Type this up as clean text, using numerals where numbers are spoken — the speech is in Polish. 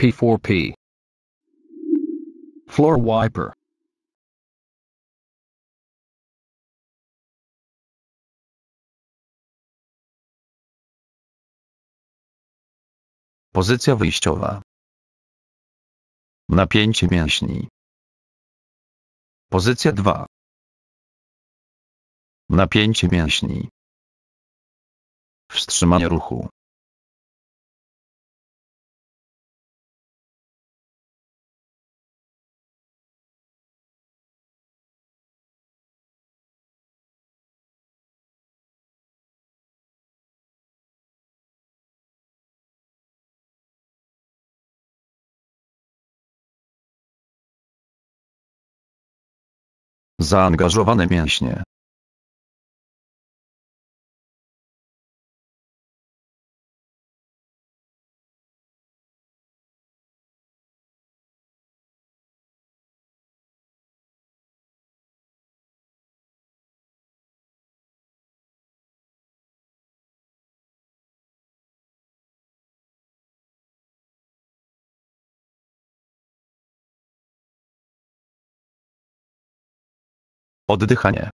P4P. Floor wiper. Pozycja wyjściowa. Napięcie mięśni. Pozycja 2. Napięcie mięśni. Wstrzymanie ruchu. Zaangażowane mięśnie. Oddychanie.